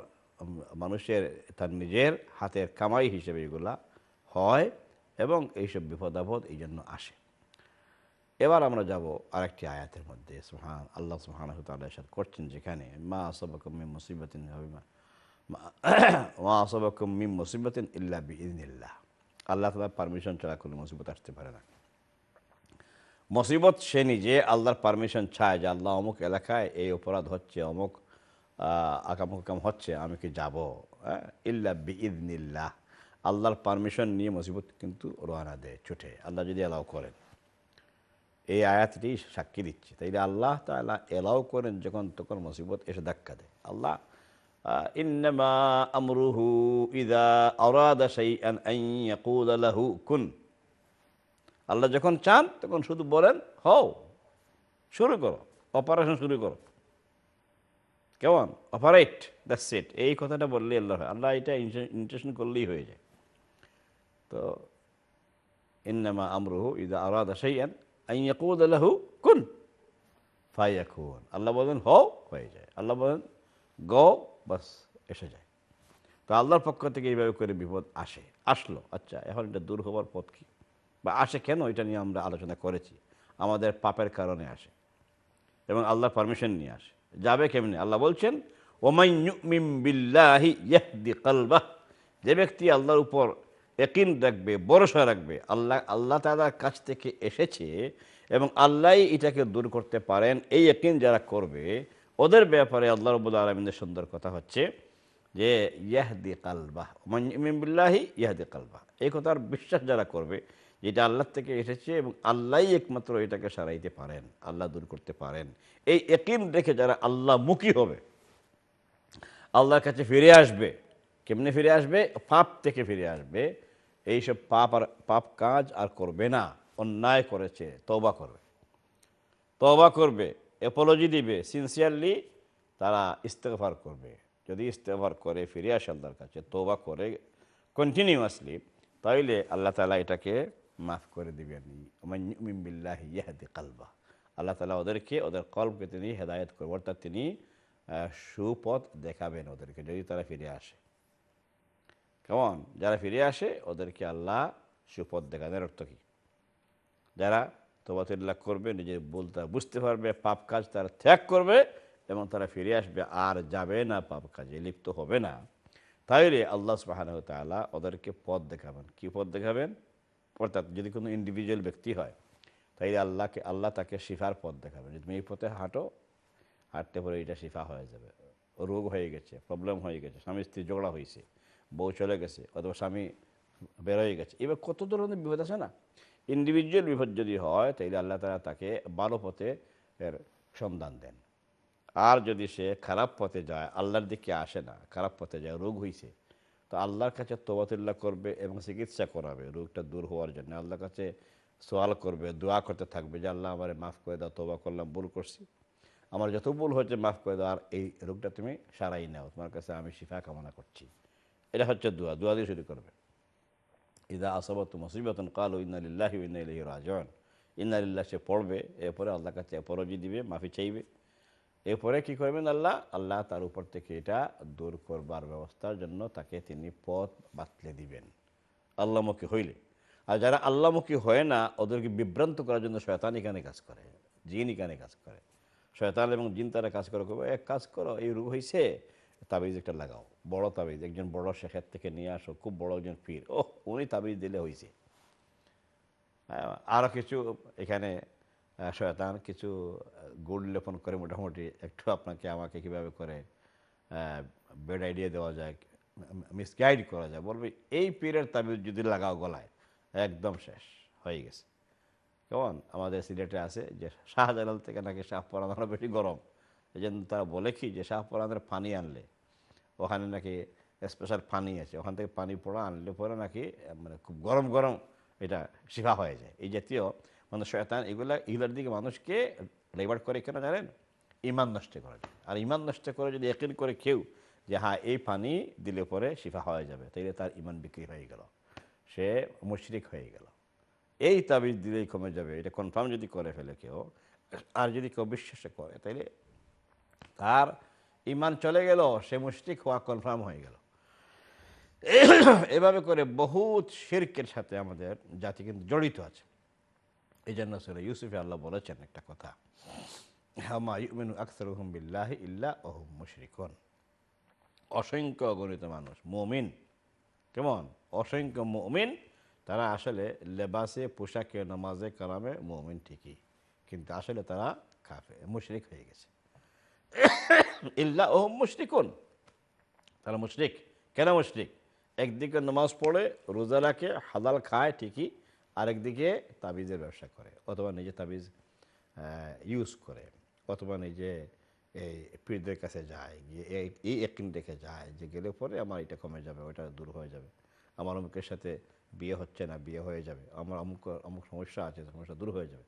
মানুষের তার নিজের হাতের কামাই হিসেবে এগুলা হয়, এবং এইসব বিপদাপদ এই জন্য আসে। এবার আমরা যাব আরেকটি আয়াতের মধ্যে। সুবহান আল্লাহ সুবহানাহু ওয়া তাআলা ইরশাদ করছেন, যেখানে মা আসাবাকুম মিন মুসিবাতিন মা আসাবাকুম মিন মুসিবাতিন ইল্লা বিইজনিল্লাহ। আল্লাহ তাআলা পারমিশন ছাড়া কোনো মুসিবত আসতে পারে না। মুসিবত সে নিজে আল্লাহর পারমিশন চায়, যে আল্লাহ অমুক এলাকায় এই অপরাধ হচ্ছে, অমুক আকাম হুকাম হচ্ছে, আমি কি যাব? হ্যাঁ, ইল্লা বিইজনিল্লাহ, আল্লাহর পারমিশন নিয়ে মুসিবত কিন্তু রওনা দেয়, ছুটে, আল্লাহ যদি অ্যালাউ করেন। এই আয়াতটি সাক্ষী দিচ্ছে, তাইলে আল্লাহ তাআলা অ্যালাউ করেন যখন, তখন মুসিবত এসে ধাক্কা দেয়। আল্লাহ ইন্নামা আমরুহু ইযা আরাদা শাইআন আন ইয়াকুলা লাহু কুন, আল্লাহ যখন চান তখন শুধু বলেন হও, শুরু করো, অপারেশন শুরু করো, কেমন অপারেট, দ্যাটস ইট। এই কথাটা বললেই আল্লাহ আল্লাহ এটা ইন্টেনশন করলেই হয়ে যায়। তো ইন্নামা আমরুহু ইযা আরাদা শাইআন আন ইয়াকুলা লাহু কুন ফায়াকুন। আল্লাহ বলেন হও, হয়ে যায়। আল্লাহ বলেন গো, বাস এসে যায়। তো আল্লাহর পক্ষ থেকে এইভাবে করে বিপদ আসে, আসলো, আচ্ছা এখন এটা দূর হওয়ার পথ কী বা আসে কেন, এটা নিয়ে আমরা আলোচনা করেছি। আমাদের পাপের কারণে আসে এবং আল্লাহর পারমিশন নিয়ে আসে। যাবে কেমনি? আল্লাহ বলছেন ওমাই ইউমিন বিল্লাহি ইয়াহদি কলবাহ, যে ব্যক্তি আল্লাহর উপর ইয়াকিন রাখবে, ভরসা রাখবে, আল্লাহ আল্লাহ তাআলার কাছ থেকে এসেছে এবং আল্লাহই এটাকে দূর করতে পারেন, এই ইয়াকিন যারা করবে ওদের ব্যাপারে আল্লাহ রাব্বুল আলামিনের সুন্দর কথা হচ্ছে যে ইয়াহদি কলবাহ, ওমাই ইউমিন বিল্লাহি ইয়াহদি কলবাহ। এই কথার বিশ্বাস যারা করবে যেটা আল্লাহ থেকে এসেছে এবং আল্লাহই একমাত্র এটাকে সারাইতে পারেন, আল্লাহ দূর করতে পারেন, এই ইয়াকিন রেখে যারা আল্লাহমুখী হবে, আল্লাহর কাছে ফিরে আসবে। কেমনে ফিরে আসবে? পাপ থেকে ফিরে আসবে, এইসব পাপ আর পাপ কাজ আর করবে না, অন্যায় করেছে তওবা করবে, তওবা করবে, অ্যাপোলজি দিবে সিনসিয়ারলি, তারা ইস্তেগফার করবে। যদি ইস্তেগফার করে ফিরে আসে আল্লাহর কাছে, তওবা করে কন্টিনিউয়াসলি, তাহলে আল্লাহ তাআলা এটাকে মাফ করে দিবেন। ওমান ইউমিন বিল্লাহি ইয়াহদি কলবাহ, আল্লাহ তাআলা ওদেরকে ওদের কলবকে তিনি হেদায়েত করবেন, অর্থাৎ তিনি সুপথ দেখাবেন ওদেরকে যদি তারা ফিরে আসে। কেমন? যারা ফিরে আসে ওদেরকে আল্লাহ সুপথ দেখানোর অর্থ কী? যারা তওবাতুল্লাহ করবে, নিজের ভুল তারা বুঝতে পারবে, পাপ কাজ তারা ত্যাগ করবে এবং তারা ফিরে আসবে, আর যাবে না পাপ কাজে, লিপ্ত হবে না, তাহলে আল্লাহ সুবহানাহু ওয়া তাআলা ওদেরকে পথ দেখাবেন। কী পথ দেখাবেন? অর্থাৎ যদি কোনো ইন্ডিভিজুয়াল ব্যক্তি হয় তাহলে আল্লাহকে আল্লাহ তাকে শিফার পথ দেখাবেন। যদি তুমি এই পথে হাঁটো, হাঁটতে পরে এটা শিফা হয়ে যাবে। রোগ হয়ে গেছে, প্রবলেম হয়ে গেছে, স্বামী স্ত্রী ঝগড়া হয়েছে, বউ চলে গেছে অথবা স্বামী বেরোয় গেছে, এবার কত ধরনের বিপদ আছে না? ইন্ডিভিজুয়াল বিপদ যদি হয় তাহলে আল্লাহ তাআলা তাকে ভালো পথে এর সন্ধান দেন। আর যদি সে খারাপ পথে যায়, আল্লাহর দিকে আসে না, খারাপ পথে যায়, রোগ হয়েছে, তো আল্লাহর কাছে তওবাতুল্লাহ করবে এবং চিকিৎসা করাবে রোগটা দূর হওয়ার জন্য। আল্লাহর কাছে সোয়াল করবে, দোয়া করতে থাকবে যে আল্লাহ আমারে মাফ করে দাও, তওবা করলাম, ভুল করছি, আমার যত ভুল হয়েছে মাফ করে দাও, আর এই রোগটা তুমি সারাই নাও, তোমার কাছে আমি শিফা কামনা করছি। এটা হচ্ছে দোয়া। দোয়া দিয়ে শুরু করবে। ইদা আসাবাতু মুসিবাতুন ক্বালু ইন্না লিল্লাহি ওয়া ইন্না ইলাইহি রাজিউন, ইন্না লিল্লাহি, সে পড়বে, এরপরে আল্লাহর কাছে অ্যাপোলজি দিবে, মাফি চাইবে, এরপরে কী করবেন আল্লাহ? আল্লাহ তার উপর থেকে এটা দূর করবার ব্যবস্থার জন্য তাকে তিনি পথ বাতলে দিবেন আল্লাহমুখী হইলে। আর যারা আল্লাহমুখী হয় না ওদেরকে বিভ্রান্ত করার জন্য শয়তান এখানে কাজ করে, জিন এখানে কাজ করে, শয়তান এবং জিন তারা কাজ করে। এক কাজ করো, এই রোগ হয়েছে, তাবিজ একটা লাগাও, বড় তাবিজ, একজন বড় শেখের থেকে নিয়ে আসো, খুব বড় একজন পীর, ও উনি তাবিজ দিলে হয়েছে। আরও কিছু এখানে শয়তান কিছু গোল লেপন করে, মোটামুটি একটু আপনাকে আমাকে কীভাবে করে বেড আইডিয়া দেওয়া যায়, মিসগাইড করা যায়। বলবে এই পীরের তাবিজ যদি লাগাও গলায়, একদম শেষ হয়ে গেছে। কেমন? আমাদের সিলেটে আছে যে শাহজালাল থেকে নাকি শাহ পরানোর বেশি গরম, এই জন্য তারা বলে কি যে শাহ পরানোর পানি আনলে, ওখানে নাকি স্পেশাল পানি আছে, ওখান থেকে পানি পড়া আনলে পরে নাকি মানে খুব গরম গরম এটা শিফা হয়ে যায়। এই জাতীয় মানে শয়তান এগুলা, এগুলোর দিকে মানুষকে লেবার করে। কেন জানেন? ইমান নষ্ট করা যায়। আর ইমান নষ্ট করে যদি ইয়াকিন করে কেউ যে হ্যাঁ এই পানি দিলে পরে শিফা হয়ে যাবে, তাইলে তার ইমান বিক্রি হয়ে গেল, সে মুশরিক হয়ে গেল। এই তাবিজ দিলেই কমে যাবে, এটা কনফার্ম যদি করে ফেলে কেউ, আর যদি কেউ বিশ্বাস করে তাইলে তার ইমান চলে গেল, সে মুশরিক হওয়া কনফার্ম হয়ে গেল। এভাবে করে বহুত শিরকের সাথে আমাদের জাতি কিন্তু জড়িত আছে। এই জন্য সূরা ইউসুফে আল্লাহ বলেছেন একটা কথা, মা ইউমিনু আকসারুহুম বিল্লাহি ইল্লা ওহুম মুশরিকুন। অসংখ্য গণিত মানুষ মুমিন, কেমন অসংখ্য মুমিন, তারা আসলে লেবাসে, পোশাকে, নামাজে, কালামে মুমিন ঠিকই, কিন্তু আসলে তারা কাফের, মুশরিক হয়ে গেছে। ইল্লা ওহুম মুশরিকুন, তারা মুশরিক। কেন মুশরিক? একদিকে নামাজ পড়ে, রোজা রাখে, হালাল খায় ঠিকই, আরেকদিকে তাবিজের ব্যবসা করে অথবা নিজে তাবিজ ইউজ করে, অথবা নিজে এই পীরদের কাছে যায়, এই একদিন দেখে যায় যে গেলে পরে আমার এটা কমে যাবে, ওটা দূর হয়ে যাবে, আমার অমুকের সাথে বিয়ে হচ্ছে না, বিয়ে হয়ে যাবে, আমার অমুক অমুক সমস্যা আছে, সমস্যা দূর হয়ে যাবে,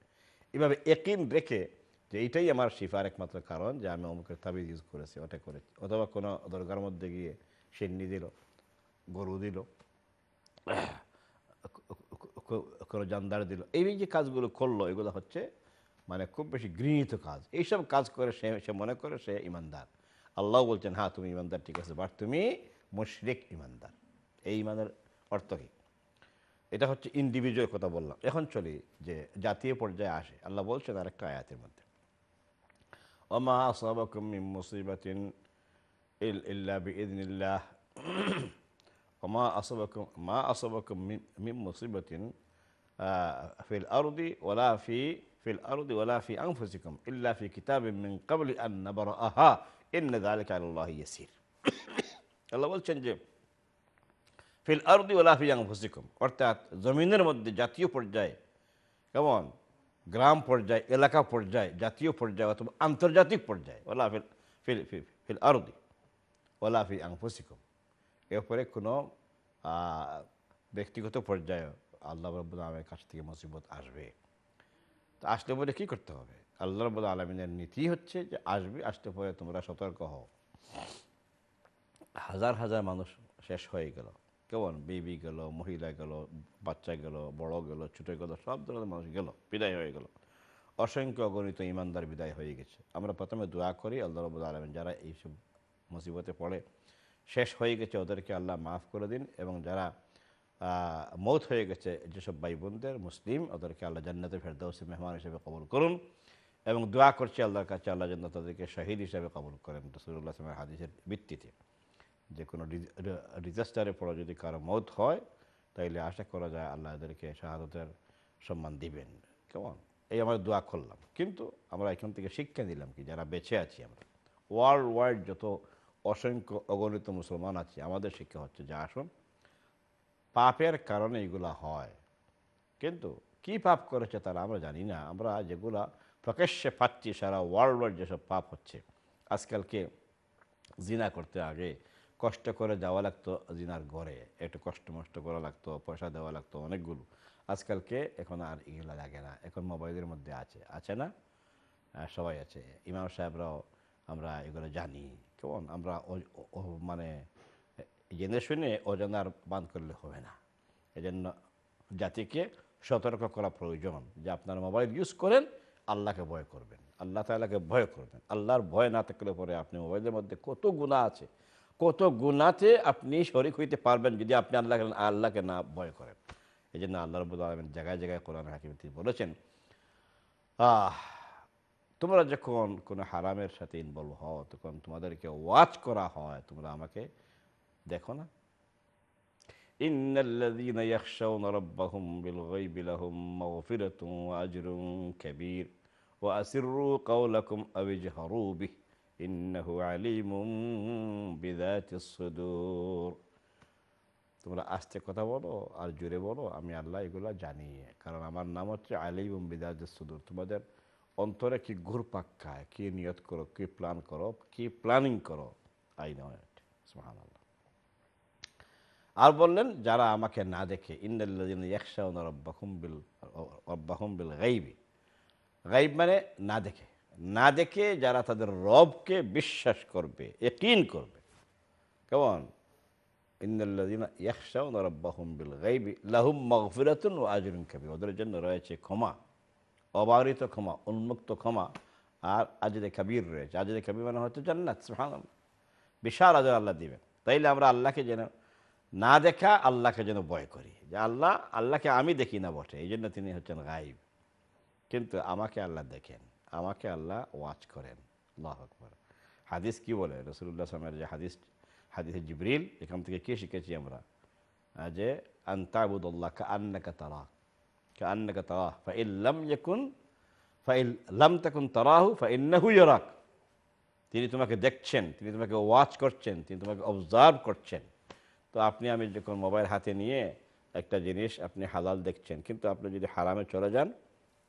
এভাবে ইয়াকিন রেখে যে এইটাই আমার শিফার একমাত্র কারণ যে আমি অমুকের তাবিজ ইউজ করেছি, ওটা করেছি, অথবা কোনো দরগার মধ্যে গিয়ে সেন্নি দিল, গরু দিল, কোনো জানদার দিল, এই যে কাজগুলো করলো এগুলো হচ্ছে মানে খুব বেশি ঘৃণিত কাজ। এইসব কাজ করে সে সে মনে করে সে ইমানদার। আল্লাহ বলছেন হ্যাঁ তুমি ইমানদার ঠিক আছে, বাট তুমি মুশরিক ইমানদার। এই ইমানের অর্থ কী? এটা হচ্ছে ইন্ডিভিজুয়াল কথা বললাম, এখন চলি যে জাতীয় পর্যায়ে আসে। আল্লাহ বলছেন আর একটা আয়াতের মধ্যে, ওমা আসাবাকুম মিন মুসিবাতিন ইল্লা বিইযনিল্লাহ ওমা আসাবাকুম মা আসাবাকুম মিন মুসিবাতিন ফিল আরদি ওয়ালা ফি ফিল আরদি ওয়ালা ফি আনফুসিকুম ইল্লা ফি কিতাবিন মিন ক্বাবলি আন নাবরাআহা ইন্না যালিকা আলাল্লাহি ইয়াসির। আল্লাহ বলছেন যে ফিল আরদি ওয়ালা ফি আনফুসিকুম, অর্থাৎ জমিনের মধ্যে জাতীয় পর্যায়ে, কেমন গ্রাম পর্যায়ে, এলাকা পর্যায়ে, জাতীয় পর্যায়ে অথবা আন্তর্জাতিক পর্যায়ে, ওলা ফিল ফিল ফিল আরদি ওলা ফি আনফুসিকুম, এরপরে কোনো ব্যক্তিগত পর্যায়ে আল্লাহ রাব্বুল আলামিনের কাছ থেকে মুসিবত আসবে। তো আসলে পরে কী করতে হবে? আল্লাহ রাব্বুল আলামিনের নীতি হচ্ছে যে আসবে, আসতে পরে তোমরা সতর্ক হও। হাজার হাজার মানুষ শেষ হয়ে গেল, কেমন বেবি গেল, মহিলা গেল, বাচ্চা গেল, বড় গেল, ছোটো গেল, সব ধরনের মানুষ গেল, বিদায় হয়ে গেল, অসংখ্য অগণিত ইমানদার বিদায় হয়ে গেছে। আমরা প্রথমে দোয়া করি আল্লাহ রাব্বুল আলামিন যারা এইসব মুসিবতে পড়ে শেষ হয়ে গেছে ওদেরকে আল্লাহ মাফ করে দিন, এবং যারা মৌত হয়ে গেছে যেসব ভাই বোনদের মুসলিম ওদেরকে আল্লাহ জান্নাতে ফেরদাউসে মেহমান হিসেবে কবুল করুন, এবং দোয়া করছি আল্লাহর কাছে আল্লাহ যেন তাদেরকে শহীদ হিসেবে কবুল করেন রাসূলুল্লাহ সাল্লাল্লাহু আলাইহি ওয়াসাল্লামের হাদিসের ভিত্তিতে। যে কোনো ডিজাস্টারে পরে যদি কারো মত হয় তাইলে আশা করা যায় আল্লাহ এদেরকে শাহাদাতের সম্মান দিবেন। কেমন এই আমরা দোয়া করলাম, কিন্তু আমরা এখান থেকে শিক্ষা নিলাম কি যারা বেঁচে আছি আমরা ওয়ার্ল্ড ওয়াইড যত অসংখ্য অগণিত মুসলমান আছে, আমাদের শিক্ষা হচ্ছে যে আসুন পাপের কারণে এগুলা হয়, কিন্তু কি পাপ করেছে তারা আমরা জানি না, আমরা যেগুলা প্রকাশ্যে পাচ্ছি সারা ওয়ার্ল্ড ওয়াইড যেসব পাপ হচ্ছে আজকালকে, জিনা করতে আগে কষ্ট করে যাওয়া লাগতো জিনার ঘরে, একটু কষ্ট মষ্ট করা লাগতো, পয়সা দেওয়া লাগতো অনেকগুলো, আজকালকে এখন আর এগুলো লাগে না, এখন মোবাইলের মধ্যে আছে, আছে না? সবাই আছে, ইমাম সাহেবরাও আমরা এগুলো জানি, কেমন আমরা মানে জেনে শুনে অজানার বান করলে হবে না। এজন্য জাতিকে সতর্ক করা প্রয়োজন যে আপনারা মোবাইল ইউজ করেন, আল্লাহকে ভয় করবেন, আল্লাহ তাআলাকে ভয় করবেন। আল্লাহর ভয় না থাকলে পরে আপনি মোবাইলের মধ্যে কত গুনাহ আছে, কত গুণাতে আপনি শরিক হইতে পারবেন যদি আপনি আল্লাহকে আল্লাহকে না ভয় করেন। এই জন্য আল্লাহ রাব্বুল আলামিন জায়গায় জায়গায় কোরআন হাকিমে তিনি বলেছেন আহ তোমরা যখন কোনো হারামের সাথে ইনভলভ হও তখন তোমাদেরকে ওয়াচ করা হয়, তোমরা আমাকে দেখো না। ইন্নাল্লাযীনা ইয়াখশাউনা রাব্বাহুম বিল গায়বি লাহুম মাগফিরাতুন ওয়া আজরুন কাবীর ওয়া আসিররু কাওলাকুম আও ইজহারু বিহি ইন্নাহু আলিমুম বিযাতিস সুদূর। তোমরা আস্তে কথা বলো আর জোরে বলো, আমি আল্লাহ এগুলো জানি, কারণ আমার নাম হচ্ছে আলিমুম বিযাতিস সুদূর। তোমাদের অন্তরে কি ঘুরপাক খায়, কি নিয়ত করো, কি প্ল্যান করো, কি প্ল্যানিং করো, আই নো ইট। সুবহানাল্লাহ। আর বললেন যারা আমাকে না দেখে, ইন্নাল্লাযীনা ইয়াখশাউনা রাব্বাহুম বিল রাব্বাহুম বিল গায়বি, গায়ব মানে না দেখে, না দেখে যারা তাদের রবকে বিশ্বাস করবে, ইয়াকিন করবে, কেমন ইন্নাল্লাযীনা ইয়াখশাউনা রাব্বাহুম বিল গায়বি লাহুম মাগফিরাতুন ওয়া আজরুন কাবীর, ওদের জন্য রয়েছে ক্ষমা, অবারিত ক্ষমা, উন্মুক্ত ক্ষমা, আর আজরে কবির রয়েছে। আজরে কবির মানে হয়তো জান্নাত। সুবহানাল্লাহ, বিশাল আজর আল্লাহ দিবেন। তাইলে আমরা আল্লাহকে যেন না দেখা, আল্লাহকে যেন ভয় করি, যে আল্লাহ আল্লাহকে আমি দেখি না বটে, এই জন্য তিনি হচ্ছেন গায়ব, কিন্তু আমাকে আল্লাহ দেখেন, আমাকে আল্লাহ ওয়াচ করেন। আল্লাহু আকবার। হাদিস কি বলে রাসূলুল্লাহ সাল্লাল্লাহু আলাইহি ওয়াসাল্লামের যে হাদিস, হাদিসে জিবরিল, এখান থেকে কি শিখেছি আমরা যে আন তা'বুদাল্লাহ কা'আন্নাকা তারা কা'আন্নাকা তারা ফাইন লাম ইয়াকুন ফাইন লাম তাকুন তারাহু ফাইন্নাহু ইয়ারাক। তিনি তোমাকে দেখছেন, তিনি তোমাকে ওয়াচ করছেন, তিনি তোমাকে অবজার্ভ করছেন। তো আপনি আমি যখন মোবাইল হাতে নিয়ে একটা জিনিস আপনি হালাল দেখছেন, কিন্তু আপনি যদি হারামে চলে যান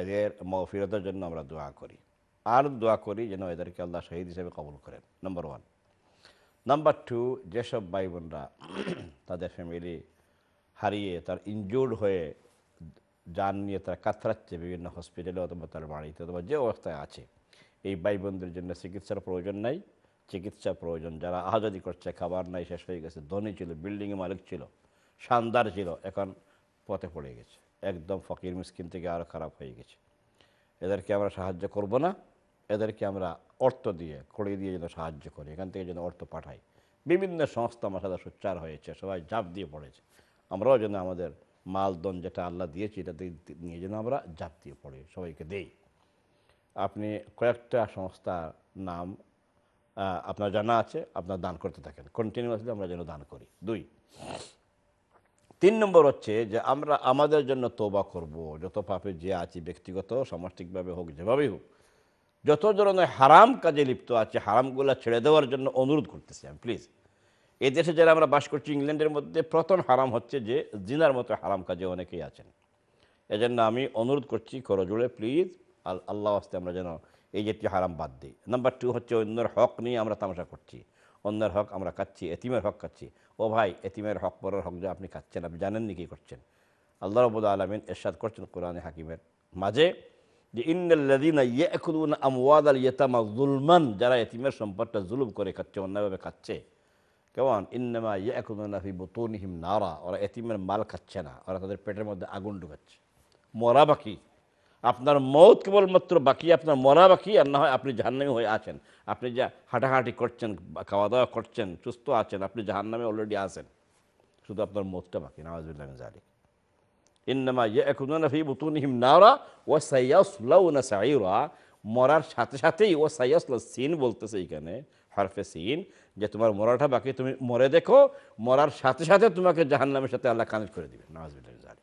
এদের মাগফিরাতের জন্য আমরা দোয়া করি, আর দোয়া করি যেন এদেরকে আল্লাহ শহীদ হিসেবে কবুল করেন, নাম্বার ওয়ান। নাম্বার টু, যেসব ভাই বোনরা তাদের ফ্যামিলি হারিয়ে তার ইনজুর্ড হয়ে যান নিয়ে তারা কাতরাচ্ছে বিভিন্ন হসপিটালে অথবা তার বাড়িতে অথবা যে অবস্থায় আছে, এই ভাই বোনদের জন্য চিকিৎসার প্রয়োজন নাই, চিকিৎসা প্রয়োজন। যারা আহাজারি করছে, খাবার নাই, শেষ হয়ে গেছে, ধনী ছিল, বিল্ডিংয়ে মালিক ছিল, শানদার ছিল, এখন পথে পড়ে গেছে, একদম ফকির মিসকিন থেকে আরও খারাপ হয়ে গেছে, এদেরকে আমরা সাহায্য করব না, এদেরকে আমরা অর্থ দিয়ে করে দিয়ে যেন সাহায্য করি, এখান থেকে যেন অর্থ পাঠাই। বিভিন্ন সংস্থা আমার সাথে সোচ্চার হয়েছে, সবাই ঝাঁপ দিয়ে পড়েছে, আমরাও যেন আমাদের মালদন যেটা আল্লাহ দিয়েছি এটা নিয়ে যেন আমরা ঝাঁপ দিয়ে পড়ি, সবাইকে দেই। আপনি কয়েকটা সংস্থার নাম আপনার জানা আছে, আপনার দান করতে থাকেন কন্টিনিউয়াসলি, আমরা যেন দান করি। দুই, তিন নম্বর হচ্ছে যে আমরা আমাদের জন্য তওবা করব, যত পাপে যে আছি ব্যক্তিগত সামাজিকভাবে হোক, যেভাবেই হোক, যত ধরনের হারাম কাজে লিপ্ত আছে হারামগুলো ছেড়ে দেওয়ার জন্য অনুরোধ করতেছি আমি, প্লিজ। এই দেশে যারা আমরা বাস করছি ইংল্যান্ডের মধ্যে, প্রথম হারাম হচ্ছে যে জিনার মতো হারাম কাজে অনেকেই আছেন, এজন্য আমি অনুরোধ করছি করজোড়ে, প্লিজ আল্লাহ আস্তে আমরা যেন এই জাতীয় হারাম বাদ দিই। নাম্বার টু হচ্ছে অন্যের হক নিয়ে আমরা তামাশা করছি, অন্যের হক আমরা খাচ্ছি, এতিমের হক খাচ্ছি। ও ভাই, এতিমের হক পরের হক যে আপনি খাচ্ছেন, আপনি জানেননি কী করছেন? আল্লাহ রাব্বুল আলামিন ইরশাদ করছেন কোরআনে হাকিমের মাঝে যে ইন্নাল্লাযীনা ইয়াকুলুনা আমওয়ালাল ইয়াতামা যুলমান, যারা এতিমের সম্পদটা জুলুম করে খাচ্ছে, অন্যায়ভাবে খাচ্ছে, কেমন ইন্নামা ইয়াকুলুনা ফি বুতুনিহিম নারা, ওরা এতিমের মাল খাচ্ছে না, ওরা তাদের পেটের মধ্যে আগুন ঢুকাচ্ছে। মরা বাকি, আপনার মৌত কেবলমাত্র বাকি, আপনার মরা বাকি, আর না হয় আপনি জাহান্নামী হয়ে আছেন। আপনি যা হাঁটাহাঁটি করছেন, খাওয়া দাওয়া করছেন, সুস্থ আছেন, আপনি জাহান্নামে অলরেডি আছেন, শুধু আপনার মৌতটা বাকি। নাউযুবিল্লাহি মিন যালিক। ইন্নামা ইয়াকুলুনা ফি বুতুনিহিম নারা ওয়া সায়াসলাউনা সাঈরা, মরার সাথে সাথেই ও সায়াসলা সিন বলতেছে এখানে হরফে সিন, যে তোমার মরাটা বাকি, তুমি মরে দেখো, মরার সাথে সাথে তোমাকে জাহান্নামের সাথে আল্লাহ কানেক্ট করে দেবেন, নাউযুবিল্লাহি মিন যালিক।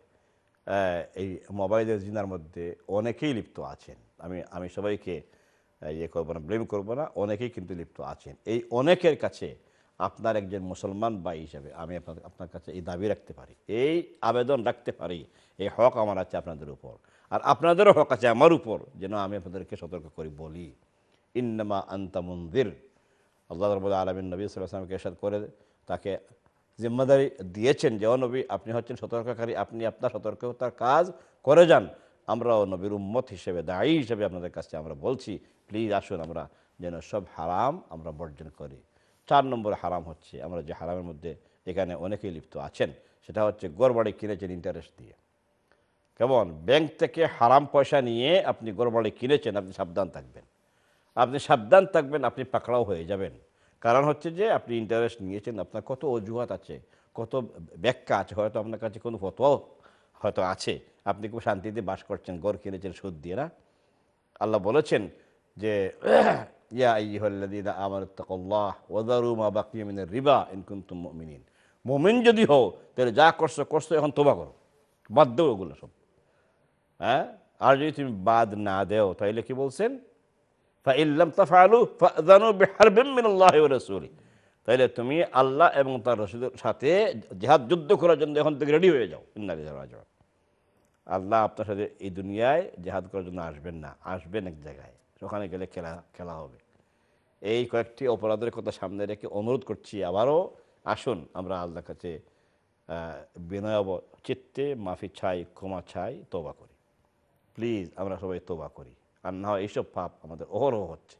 এই মোবাইলের জিনার মধ্যে অনেকেই লিপ্ত আছেন। আমি আমি সবাইকে ইয়ে করবো না, ব্লেম করবো না, অনেকেই কিন্তু লিপ্ত আছেন। এই অনেকের কাছে আপনার একজন মুসলমান ভাই হিসাবে আমি আপনার আপনার কাছে এই দাবি রাখতে পারি, এই আবেদন রাখতে পারি, এই হক আমার আছে আপনাদের উপর, আর আপনাদেরও হক আছে আমার উপর, যেন আমি আপনাদেরকে সতর্ক করি, বলি ইন্নামা আনতা মুনযির। আল্লাহ রাব্বুল আলামিন নবী সাল্লাল্লাহু আলাইহি ওয়াসাল্লামকে ইরশাদ করে তাকে জিম্মাদারি দিয়েছেন যে ও নবী, আপনি হচ্ছেন সতর্ককারী, আপনি আপনার সতর্কতার কাজ করে যান। আমরা ও নবীর উম্মত হিসেবে, দায়ী হিসেবে আপনাদের কাছে আমরা বলছি, প্লিজ আসুন আমরা যেন সব হারাম আমরা বর্জন করি। চার নম্বর হারাম হচ্ছে আমরা যে হারামের মধ্যে এখানে অনেকেই লিপ্ত আছেন, সেটা হচ্ছে গড় বাড়ি কিনেছেন ইন্টারেস্ট দিয়ে, কেমন ব্যাংক থেকে হারাম পয়সা নিয়ে আপনি গড় বাড়ি কিনেছেন, আপনি সাবধান থাকবেন, আপনি সাবধান থাকবেন, আপনি পাকড়াও হয়ে যাবেন। কারণ হচ্ছে যে আপনি ইন্টারেস্ট নিয়েছেন, আপনার কত অজুহাত আছে, কত ব্যাখ্যা আছে, হয়তো আপনার কাছে কোনো ফতোয়াও হয়তো আছে, আপনি খুব শান্তিতে বাস করছেন, গড় কিনেছেন সুদ দিয়ে, না? আল্লাহ বলেছেন যে ইয়া আইয়ুহাল্লাযীনা আমানুত্তাকুল্লাহ ওয়া যারু মা বাকিয়া মিনার রিবা ইন কুনতুম মুমিনিন। মুমিন যদি হও তাহলে যা করছো করছো, এখন তওবা করো, বাদ দাও ওগুলো সব, হ্যাঁ? আর যদি তুমি বাদ না দেও, তাহলে কি বলছেন, فإن لم تفعلوا فأذنوا بحرب من الله ورسوله, তাহলে তুমি আল্লাহ এবং তার রাসূলের সাথে জিহাদ যুদ্ধ করার জন্য এখন থেকে রেডি হয়ে যাও। ইন্না লিল্লাহি ওয়া ইন্না ইলাইহি রাজিউন। আল্লাহ আপনার সাথে এই দুনিয়ায় জিহাদ করার জন্য আসবেন না, আসবেন এক জায়গায়, ওখানে গেলে খেলা খেলা হবে। এই কয়েকটি অপরাধের কথা সামনে রেখে অনুরোধ করছি আবারও, আসুন আমরা আল্লাহর কাছে বিনয় চিত্তে মাফি চাই, ক্ষমা চাই, তওবা করি, প্লিজ আমরা সবাই তওবা করি। আর না হয় এইসব পাপ আমাদের অহরহ হচ্ছে,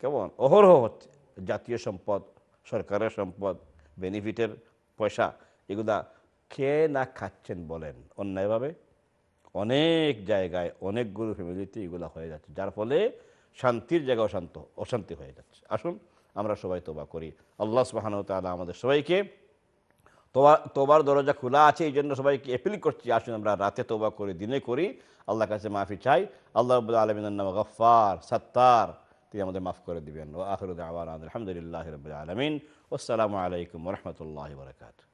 কেমন অহরহ হচ্ছে, জাতীয় সম্পদ, সরকারের সম্পদ, বেনিফিটের পয়সা, এগুলা খেয়ে না খাচ্ছেন বলেন অন্যায়ভাবে অনেক জায়গায় অনেকগুলো ফ্যামিলিতে এগুলো হয়ে যাচ্ছে, যার ফলে শান্তির জায়গা অশান্ত অশান্তি হয়ে যাচ্ছে। আসুন আমরা সবাই তওবা করি। আল্লাহ সুবহানাহু ওয়া তাআলা আমাদের সবাইকে তোবা তোবার দরজা খোলা আছে, এই জন্য সবাইকে অ্যাপিল করছি আসুন আমরা রাতে তওবা করি, দিনে করি, আল্লাহর কাছে মাফি চাই। আল্লাহ রাব্বুল আলামিনের নামে গফফার সাত্তার, তিনি আমাদের মাফ করে দিবেন। ওয়া আখিরু দাওয়ানা আলহামদুলিল্লাহি রাব্বিল আলামিন। আসসালামু আলাইকুম ওয়া রাহমাতুল্লাহি ওয়া বারাকাতুহু।